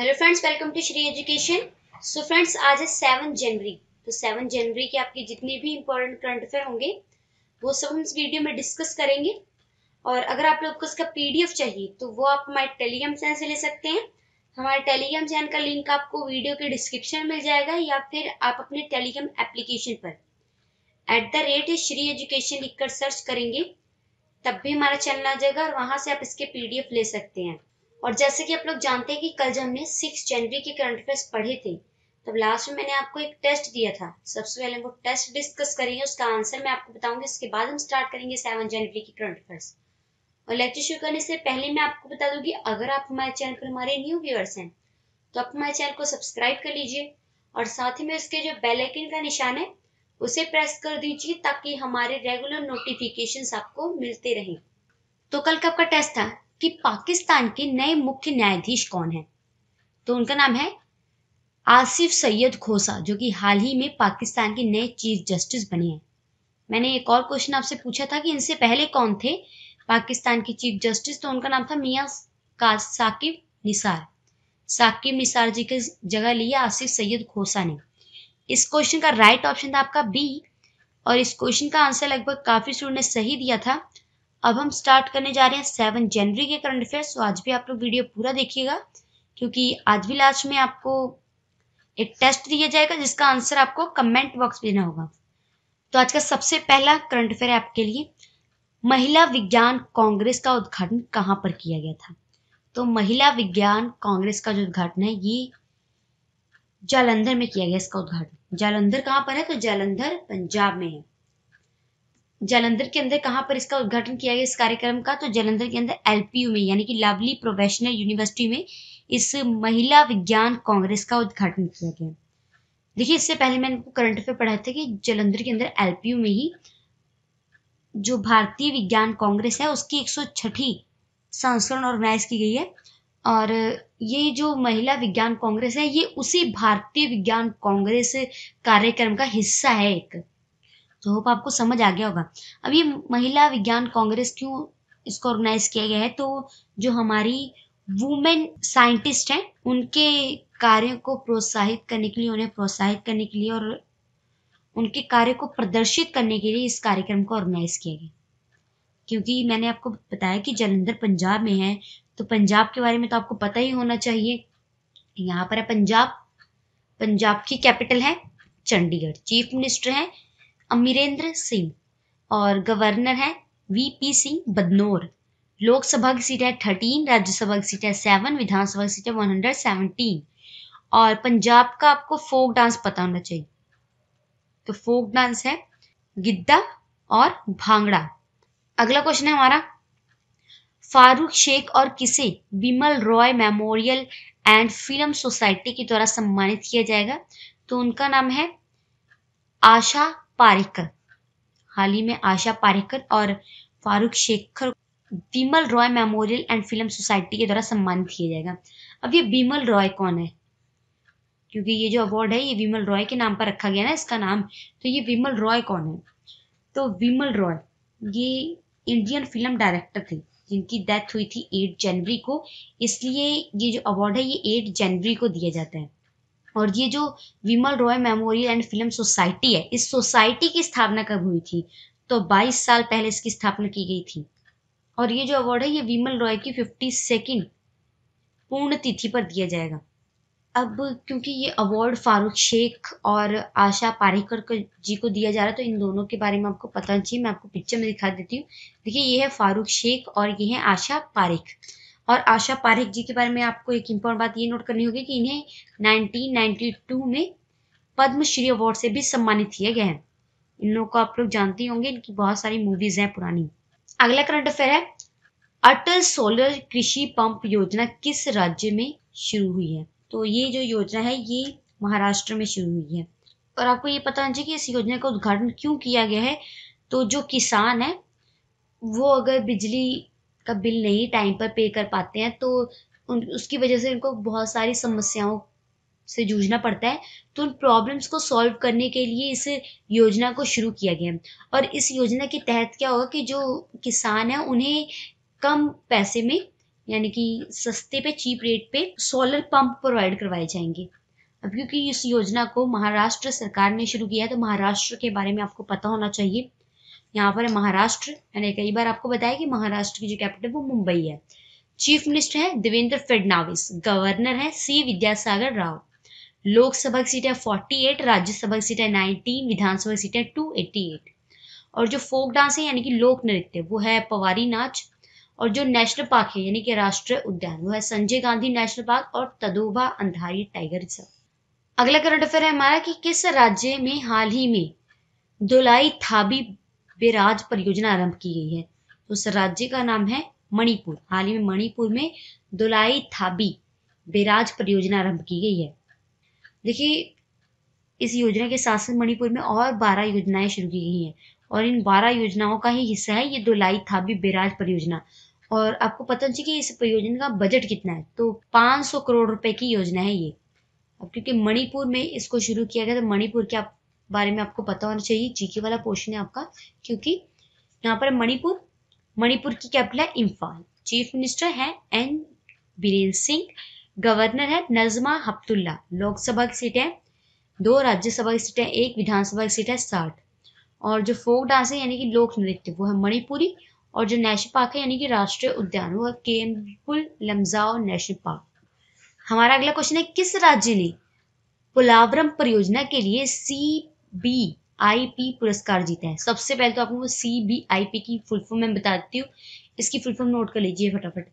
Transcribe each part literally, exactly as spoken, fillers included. Hello friends, welcome to Shri education. So friends, आज है seven जनवरी। तो सेवन जनवरी के आपके जितने भी इम्पोर्टेंट करंट अफेयर होंगे वो सब हम इस वीडियो में डिस्कस करेंगे। और अगर आप लोग को इसका पीडीएफ चाहिए तो वो आप हमारे टेलीग्राम चैनल से ले सकते हैं। हमारे टेलीग्राम चैनल का लिंक आपको वीडियो के डिस्क्रिप्शन में मिल जाएगा, या फिर आप अपने टेलीग्राम एप्लीकेशन पर at the rate Shri education लिखकर सर्च करेंगे तब भी हमारा चैनल आ जाएगा और वहाँ से आप इसके पीडीएफ ले सकते हैं। और जैसे कि आप लोग जानते हैं कि कल जब हमने सिक्स जनवरी के करंट अफेयर्स पढ़े थे तब लास्ट में मैंने आपको एक टेस्ट दिया था। सबसे पहले वो टेस्ट डिस्कस करेंगे, उसका आंसर मैं आपको बताऊंगी, इसके बाद हम स्टार्ट करेंगे सेवन जनवरी के करंट अफेयर्स। और लेक्चर शुरू करने से पहले मैं आपको बता दूंगी, अगर आप हमारे चैनल पर हमारे न्यू व्यूअर्स हैं तो आप हमारे चैनल को सब्सक्राइब कर लीजिए और साथ ही में उसके जो बेल आइकन का निशान है उसे प्रेस कर दीजिए ताकि हमारे रेगुलर नोटिफिकेशन आपको मिलते रहें। तो कल का आपका टेस्ट था कि पाकिस्तान के नए मुख्य न्यायाधीश कौन हैं, तो उनका नाम है आसिफ सैयद खोसा, जो कि हाल ही में पाकिस्तान के नए चीफ जस्टिस बने हैं। मैंने एक और क्वेश्चन आपसे पूछा था कि इनसे पहले कौन थे पाकिस्तान के चीफ जस्टिस, तो उनका नाम था मियां काजी साकिब निसार। साकिब निसार जी की जगह लिया आसिफ सैयद खोसा ने। इस क्वेश्चन का राइट ऑप्शन था आपका बी, और इस क्वेश्चन का आंसर लगभग काफी स्टूडेंट ने सही दिया था। अब हम स्टार्ट करने जा रहे हैं सेवन जनवरी के करंट अफेयर्स। तो आज भी आप लोग वीडियो पूरा देखिएगा, क्योंकि आज भी लास्ट में आपको एक टेस्ट दिया जाएगा जिसका आंसर आपको कमेंट बॉक्स में देना होगा। तो आज का सबसे पहला करंट अफेयर है आपके लिए, महिला विज्ञान कांग्रेस का उद्घाटन कहाँ पर किया गया था। तो महिला विज्ञान कांग्रेस का जो उद्घाटन है ये जालंधर में किया गया। इसका उद्घाटन जालंधर कहाँ पर है, तो जालंधर पंजाब में है। जालंधर के अंदर कहाँ पर इसका उद्घाटन किया गया इस कार्यक्रम का, तो जालंधर के अंदर एलपीयू में, यानी कि लवली प्रोफेशनल यूनिवर्सिटी में इस महिला विज्ञान कांग्रेस का उद्घाटन किया गया। देखिए, इससे पहले मैंने आपको करंट अफेयर पढ़ाया था कि जालंधर के अंदर एलपीयू में ही जो भारतीय विज्ञान कांग्रेस है उसकी एक सौ छठी संस्करण ऑर्गेनाइज की गई है। और ये जो महिला विज्ञान कांग्रेस है ये उसी भारतीय विज्ञान कांग्रेस कार्यक्रम का हिस्सा है एक। तो होप आपको समझ आ गया होगा। अब ये महिला विज्ञान कांग्रेस क्यों इसको ऑर्गेनाइज किया गया है, तो जो हमारी वुमेन साइंटिस्ट हैं उनके कार्यों को प्रोत्साहित करने के लिए, उन्हें प्रोत्साहित करने के लिए और उनके कार्य को प्रदर्शित करने के लिए इस कार्यक्रम को ऑर्गेनाइज किया गया। क्योंकि मैंने आपको बताया कि जालंधर पंजाब में है, तो पंजाब के बारे में तो आपको पता ही होना चाहिए। यहाँ पर है पंजाब, पंजाब की कैपिटल है चंडीगढ़। चीफ मिनिस्टर हैं अमरींद्र सिंह और गवर्नर है वीपी सिंह बदनौर। लोकसभा की सीट है थर्टीन, राज्यसभा की सीट है सेवन, विधानसभा की सीट है वन हंड्रेड सेवनटीन। और पंजाब का आपको फोक डांस पता होना चाहिए, तो फोक डांस है गिद्दा और भांगड़ा। अगला क्वेश्चन है हमारा, फारूक शेख और किसे विमल Roy memorial and film society के द्वारा सम्मानित किया जाएगा, तो उनका नाम है आशा पारेख। हाल ही में आशा पारेख और फारूक शेख विमल Roy memorial and film society के द्वारा सम्मानित किया जाएगा। अब ये विमल रॉय कौन है, क्योंकि ये जो अवार्ड है ये विमल रॉय के नाम पर रखा गया ना इसका नाम, तो ये विमल रॉय कौन है, तो विमल रॉय ये इंडियन फिल्म डायरेक्टर थे जिनकी डेथ हुई थी आठ जनवरी को, इसलिए ये जो अवार्ड है ये आठ जनवरी को दिया जाता है। और ये जो विमल Roy memorial and film society है, इस सोसाइटी की स्थापना कब हुई थी, तो बाईस साल पहले इसकी स्थापना की गई थी। और ये जो अवार्ड है ये विमल रॉय की फिफ्टी सेकेंड पूर्ण तिथि पर दिया जाएगा। अब क्योंकि ये अवार्ड फारूक शेख और आशा पारेख जी को दिया जा रहा है, तो इन दोनों के बारे में आपको पता चाहिए। मैं आपको पिक्चर में दिखा देती हूँ। देखिए, ये है फारूक शेख और ये है आशा पारेख। और आशा पारेख जी के बारे में आपको एक इम्पोर्टेंट बात ये नोट करनी होगी कि इन्हें नाइनटीन नाइंटी टू में पद्मश्री अवार्ड से भी सम्मानित किया गया है। इन लोगों को आप लोग जानते होंगे, इनकी बहुत सारी मूवीज हैं पुरानी। अगला करंट अफेयर है, अटल सोलर कृषि पंप योजना किस राज्य में शुरू हुई है, तो ये जो योजना है ये महाराष्ट्र में शुरू हुई है। और आपको ये पता होना चाहिए कि इस योजना का उद्घाटन क्यों किया गया है, तो जो किसान है वो अगर बिजली का बिल नहीं टाइम पर पे कर पाते हैं तो उन उसकी वजह से उनको बहुत सारी समस्याओं से जूझना पड़ता है, तो उन प्रॉब्लम्स को सॉल्व करने के लिए इस योजना को शुरू किया गया। और इस योजना के तहत क्या होगा कि जो किसान है उन्हें कम पैसे में यानी कि सस्ते पे चीप रेट पे सोलर पंप प्रोवाइड करवाए जाएंगे। अब क्योंकि इस योजना को महाराष्ट्र सरकार ने शुरू किया है तो महाराष्ट्र के बारे में आपको पता होना चाहिए। यहाँ पर महाराष्ट्र, मैंने कई बार आपको बताया कि महाराष्ट्र की जो कैपिटल वो मुंबई है। चीफ मिनिस्टर है देवेंद्र फडणवीस, गवर्नर है सी विद्यासागर राव। लोकसभा की सीटें अड़तालीस, राज्यसभा की सीटें उन्नीस, विधानसभा की सीटें दो सौ अट्ठासी। और जो फोक डांस है यानी कि लोक नृत्य वो है पवारी नाच। और जो नेशनल पार्क है यानी कि राष्ट्रीय उद्यान वो है संजय गांधी नेशनल पार्क और तदोबा अंधारी टाइगर रिजर्व। अगला करंट अफेयर है हमारा कि किस राज्य में हाल ही में दुलाई थाबी बैराज परियोजना आरंभ की गई है। उस राज्य का नाम है मणिपुर। हाल ही में मणिपुर में दुलाई थाबी बैराज परियोजना आरंभ की गई है। देखिए इस योजना के साथ साथ मणिपुर में और बारह योजनाएं शुरू की गई हैं और इन बारह योजनाओं का ही हिस्सा है ये दुलाई थाबी बैराज परियोजना। और आपको पता चले कि इस परियोजना का बजट कितना है, तो पाँच सौ करोड़ रुपए की योजना है ये। अब क्योंकि मणिपुर में इसको शुरू किया गया तो मणिपुर के आप बारे में आपको पता होना चाहिए, जीके वाला पोर्शन है आपका, क्योंकि यहाँ पर मणिपुर, मणिपुर की कैपिटल है इम्फाल। चीफ मिनिस्टर है एन बीरेन सिंह, गवर्नर है नजमा हब्तुल्ला। लोकसभा की सीटें दो, राज्यसभा की सीटें एक, विधानसभा की सीटें साठ। और जो फोक डांस है यानी कि लोक नृत्य वो है मणिपुरी। और जो नेशनल पार्क है यानी कि राष्ट्रीय उद्यान वो है केम्पुल लमजाओ नेशनल पार्क। हमारा अगला क्वेश्चन है किस राज्य ने पोलावरम परियोजना के लिए सी बी आई पी पुरस्कार जीता है। सबसे पहले तो आपको सी बी आई पी की फुल फॉर्म मैं बता देती हूँ। इसकी फुल फॉर्म नोट कर लीजिए फटाफट।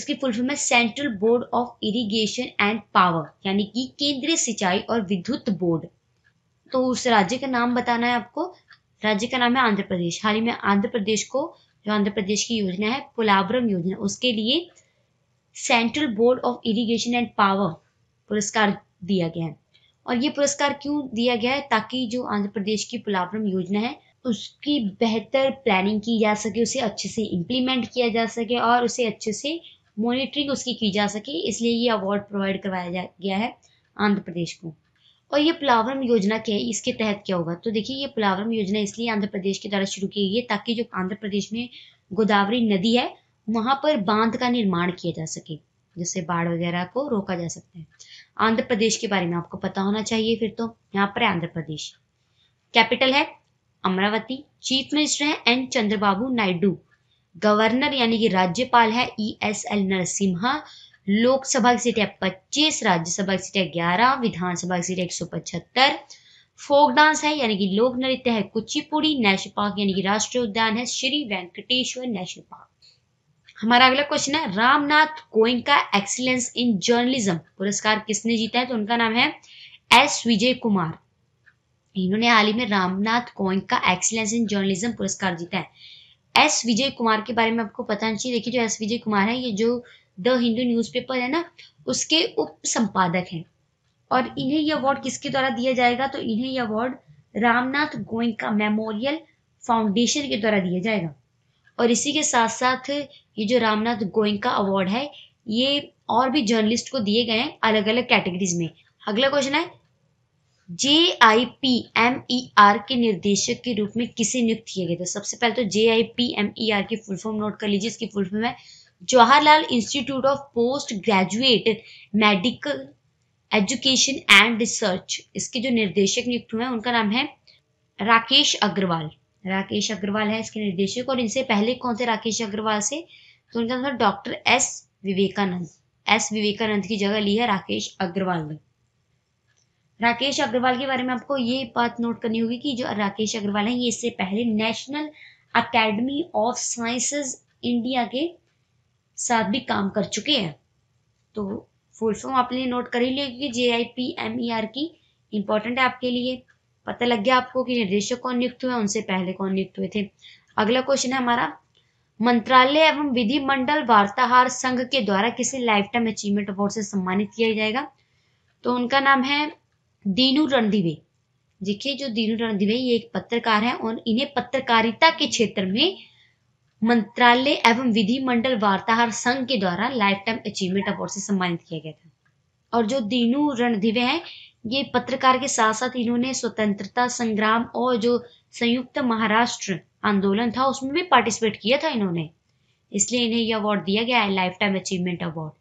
इसकी फुल फॉर्म है central board of irrigation and power, यानी कि केंद्रीय सिंचाई और विद्युत बोर्ड। तो उस राज्य का नाम बताना है आपको। राज्य का नाम है आंध्र प्रदेश। हाल ही में आंध्र प्रदेश को, जो आंध्र प्रदेश की योजना है पोलावरम योजना, उसके लिए central board of irrigation and power पुरस्कार दिया गया है। और ये पुरस्कार क्यों दिया गया है, ताकि जो आंध्र प्रदेश की पोलावरम योजना है उसकी बेहतर प्लानिंग की जा सके, उसे अच्छे से इम्प्लीमेंट किया जा सके और उसे अच्छे से मॉनिटरिंग उसकी की जा सके, इसलिए ये अवार्ड प्रोवाइड करवाया गया है आंध्र प्रदेश को। और ये पोलावरम योजना क्या है, इसके तहत क्या होगा, तो देखिए ये पोलावरम योजना इसलिए आंध्र प्रदेश के द्वारा शुरू की गई है ताकि जो आंध्र प्रदेश में गोदावरी नदी है वहाँ पर बांध का निर्माण किया जा सके, जिससे बाढ़ वगैरह को रोका जा सकता है। आंध्र प्रदेश के बारे में आपको पता होना चाहिए। फिर तो यहाँ पर आंध्र प्रदेश, कैपिटल है अमरावती। चीफ मिनिस्टर है एन चंद्रबाबू नायडू, गवर्नर यानी कि राज्यपाल है E S L Narasimha. Lok Sabha की सीटें पच्चीस, राज्यसभा की सीटें ग्यारह, विधानसभा की सीटें एक सौ पचहत्तर। फोक डांस है यानी कि लोक नृत्य है कुचिपुड़ी। नेशनल पार्क यानी कि राष्ट्रीय उद्यान है श्री वेंकटेश्वर नेशनल पार्क। हमारा अगला क्वेश्चन है Ramnath Goenka excellence in journalism पुरस्कार किसने जीता है, तो उनका नाम है एस विजय कुमार। इन्होंने हाल ही में Ramnath Goenka excellence in journalism पुरस्कार जीता है। एस विजय कुमार के बारे में आपको पता नहीं चाहिए। देखिए जो एस विजय कुमार है ये जो द हिंदू न्यूज़पेपर है ना उसके उप संपादक हैं। और इन्हें यह अवार्ड किसके द्वारा दिया जाएगा, तो इन्हें यह award Ramnath Goenka memorial foundation के द्वारा दिया जाएगा। और इसी के साथ साथ ये जो रामनाथ गोयनका अवार्ड है ये और भी जर्नलिस्ट को दिए गए हैं अलग अलग कैटेगरीज में। अगला क्वेश्चन है J I P M E R के निर्देशक के रूप में किसे नियुक्त किया गया था। सबसे पहले तो J I P M E R की फुल फॉर्म नोट कर लीजिए। इसकी फुल फॉर्म है Jawaharlal institute of post graduate medical education and research. इसके जो निर्देशक नियुक्त हुए हैं उनका नाम है राकेश अग्रवाल। राकेश अग्रवाल है इसके निर्देशक। और इनसे पहले कौन थे राकेश अग्रवाल से, तो उनका नाम doctor S Vivekanand. S Vivekanand की जगह ली है राकेश अग्रवाल ने। राकेश अग्रवाल के बारे में आपको ये बात नोट करनी होगी कि जो राकेश अग्रवाल हैं ये इससे पहले national academy of sciences India के साथ भी काम कर चुके हैं। तो फुल फॉर्म आपने नोट कर ही लिया क्योंकि J I P M E R की इंपॉर्टेंट है आपके लिए। पता लग गया आपको कि निर्देशक कौन नियुक्त हुए, उनसे पहले कौन नियुक्त हुए थे। अगला क्वेश्चन है हमारा मंत्रालय एवं विधि मंडल वार्ताहार संघ के द्वारा किसे लाइफ टाइम अचीवमेंट अवार्ड से सम्मानित किया जाएगा, तो उनका नाम है दीनू रणदिवे। देखिए जो दीनू रणदिवे ये एक पत्रकार हैं और इन्हें पत्रकारिता के क्षेत्र में मंत्रालय एवं विधि मंडल वार्ताहार संघ के द्वारा लाइफ टाइम अचीवमेंट अवार्ड से सम्मानित किया गया था। और जो दीनू रणदिवे हैं ये पत्रकार के साथ साथ इन्होंने स्वतंत्रता संग्राम और जो संयुक्त महाराष्ट्र आंदोलन था उसमें भी पार्टिसिपेट किया था इन्होंने। इसलिए इन्हें यह अवार्ड दिया गया है लाइफ टाइम अचीवमेंट अवार्ड।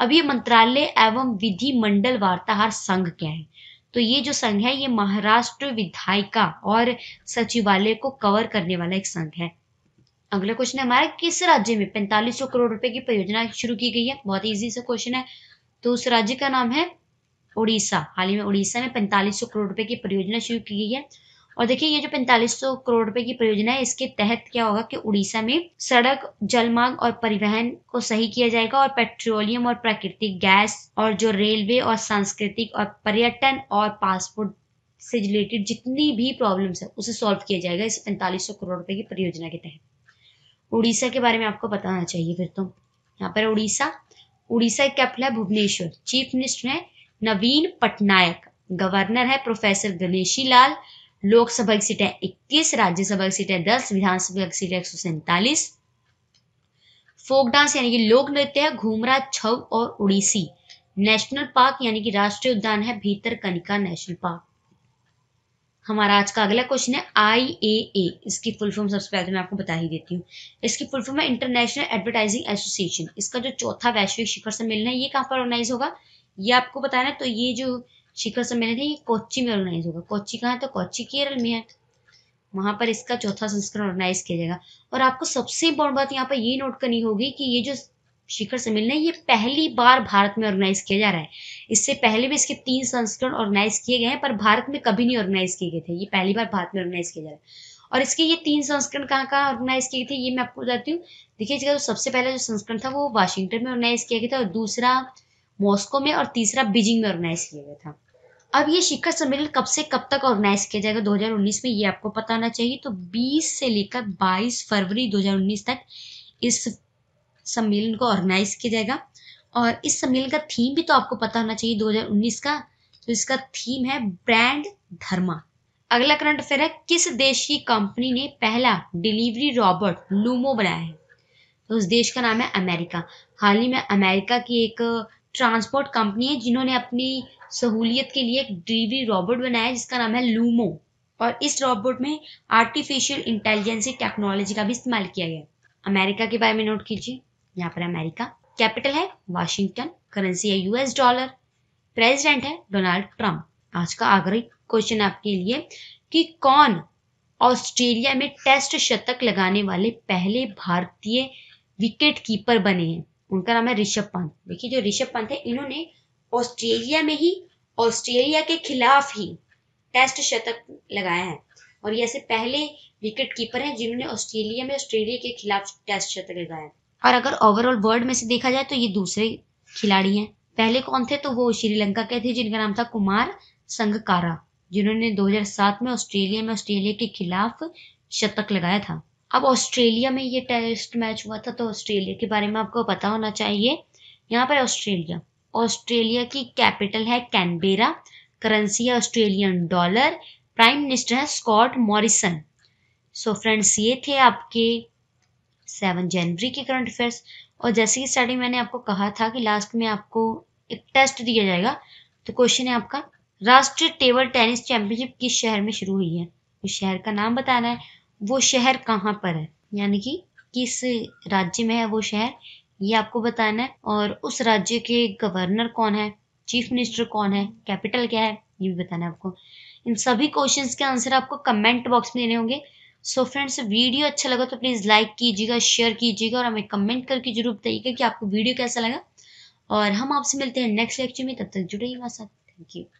अब ये मंत्रालय एवं विधि मंडल वार्ताहार संघ क्या है, तो ये जो संघ है ये महाराष्ट्र विधायिका और सचिवालय को कवर करने वाला एक संघ है। अगला क्वेश्चन है हमारा, किस राज्य में पैंतालीस सौ करोड़ रुपए की परियोजना शुरू की गई है? बहुत इजी से क्वेश्चन है, तो उस राज्य का नाम है उड़ीसा। हाल ही में उड़ीसा में पैंतालीस सौ करोड़ रुपए की परियोजना शुरू की गई है। और देखिए ये जो पैंतालीस सौ करोड़ रुपए की परियोजना है इसके तहत क्या होगा कि उड़ीसा में सड़क, जलमार्ग और परिवहन को सही किया जाएगा और पेट्रोलियम और प्राकृतिक गैस और जो रेलवे और सांस्कृतिक और पर्यटन और पासपोर्ट से रिलेटेड जितनी भी प्रॉब्लम्स है उसे सॉल्व किया जाएगा इस पैंतालीस सौ करोड़ रुपए की परियोजना के तहत। उड़ीसा के बारे में आपको बताना चाहिए फिर तो, यहाँ पर उड़ीसा, उड़ीसा की कैपिटल है भुवनेश्वर, चीफ मिनिस्टर है नवीन पटनायक, गवर्नर है प्रोफेसर गणेशी लाल, लोकसभा की सीटें इक्कीस, राज्यसभा की सीटें दस, विधानसभा की सीटें एक सौ सैंतालीस। फोक डांस यानी कि लोक नृत्य है घूमरा, छऊ और उड़ीसी। नेशनल पार्क यानी कि राष्ट्रीय उद्यान है भीतरकनिका नेशनल पार्क। हमारा आज का अगला क्वेश्चन है आई ए ए, इसकी फुल फॉर्म सबसे पहले मैं आपको बता ही देती हूँ। इसकी फुल फॉर्म है इंटरनेशनल एडवर्टाइजिंग एसोसिएशन। इसका जो चौथा वैश्विक शिखर सम्मेलन है ये कहाँ पर ऑर्गेनाइज होगा ये आपको बताना है, तो ये जो शिखर सम्मेलन है ये कोच्चि में ऑर्गेनाइज होगा। कोच्चि कहाँ है, तो कोच्चि केरल में है, वहां पर इसका चौथा संस्करण ऑर्गेनाइज किया जाएगा। और आपको सबसे इम्पोर्टेंट बात यहाँ पर ये नोट करनी होगी कि ये जो शिखर सम्मेलन है ये पहली बार भारत में ऑर्गेनाइज किया जा रहा है। इससे पहले भी इसके तीन संस्करण ऑर्गेनाइज किए गए हैं पर भारत में कभी नहीं ऑर्गेनाइज किए गए थे, ये पहली बार भारत में ऑर्गेनाइज किया जा रहा है। और इसके ये तीन संस्करण कहाँ कहाँ ऑर्गेनाइज किए थे ये मैं आपको बताती हूँ। देखिए इसका जो सबसे पहला जो संस्करण था वो वाशिंगटन में ऑर्गेनाइज किया गया था, और दूसरा मॉस्को में, और तीसरा बीजिंग में ऑर्गेनाइज किया गया था। अब ये शिखर सम्मेलन कब से कब तक ऑर्गेनाइज किया जाएगा दो हज़ार उन्नीस में ये आपको पता होना चाहिए। तो बीस से लेकर बाईस फरवरी दो हज़ार उन्नीस तक इस सम्मेलन को ऑर्गेनाइज किया जाएगा। और इस सम्मेलन का थीम भी तो आपको पता होना चाहिए दो हज़ार उन्नीस का, तो इसका थीम है ब्रांड धर्मा। अगला करंट अफेयर है, किस देश की कंपनी ने पहला डिलीवरी रोबोट लूमो बनाया है? तो उस देश का नाम है अमेरिका। हाल ही में अमेरिका की एक ट्रांसपोर्ट कंपनी है जिन्होंने अपनी सहूलियत के लिए एक डिलीवरी रोबोट बनाया है जिसका नाम है लूमो, और इस रोबोट में आर्टिफिशियल इंटेलिजेंस टेक्नोलॉजी का भी इस्तेमाल किया गया है। अमेरिका के बारे में नोट कीजिए, यहाँ पर अमेरिका, कैपिटल है वाशिंगटन, करेंसी है यूएस डॉलर, प्रेसिडेंट है डोनाल्ड ट्रंप। आज का आखिरी क्वेश्चन आपके लिए कि कौन ऑस्ट्रेलिया में टेस्ट शतक लगाने वाले पहले भारतीय विकेट कीपर बने हैं? उनका नाम है ऋषभ पंत। देखिए जो ऋषभ पंत है इन्होंने ऑस्ट्रेलिया में ही, ऑस्ट्रेलिया के खिलाफ ही टेस्ट शतक लगाया है, और ये ऐसे पहले विकेट कीपर हैं जिन्होंने ऑस्ट्रेलिया में ऑस्ट्रेलिया के खिलाफ टेस्ट शतक लगाया है। और अगर ओवरऑल वर्ल्ड में से देखा जाए तो ये दूसरे खिलाड़ी हैं। पहले कौन थे, तो वो श्रीलंका के थे जिनका नाम था कुमार संगकारा, जिन्होंने दो हजार सात में ऑस्ट्रेलिया में ऑस्ट्रेलिया के खिलाफ शतक लगाया था। अब ऑस्ट्रेलिया में ये टेस्ट मैच हुआ था, तो ऑस्ट्रेलिया के बारे में आपको पता होना चाहिए। यहाँ पर ऑस्ट्रेलिया, ऑस्ट्रेलिया की कैपिटल है कैनबेरा, करेंसी है ऑस्ट्रेलियन डॉलर, प्राइम मिनिस्टर है स्कॉट मॉरिसन। सो फ्रेंड्स ये थे आपके सेवन जनवरी के करंट अफेयर्स। और जैसे कि स्टार्टिंग मैंने आपको कहा था कि लास्ट में आपको एक टेस्ट दिया जाएगा, तो क्वेश्चन है आपका, राष्ट्रीय टेबल टेनिस चैंपियनशिप किस शहर में शुरू हुई है? उस शहर का नाम बताना है, वो शहर कहाँ पर है, यानी कि किस राज्य में है वो शहर, ये आपको बताना है। और उस राज्य के गवर्नर कौन है, चीफ मिनिस्टर कौन है, कैपिटल क्या है, ये भी बताना है आपको। इन सभी क्वेश्चंस के आंसर आपको कमेंट बॉक्स में देने होंगे। सो फ्रेंड्स वीडियो अच्छा लगा तो प्लीज़ लाइक कीजिएगा, शेयर कीजिएगा, और हमें कमेंट करके जरूर बताइएगा कि आपको वीडियो कैसा लगा। और हम आपसे मिलते हैं नेक्स्ट लेक्चर में, तब तक जुड़े ही हमारे साथ। Thank you.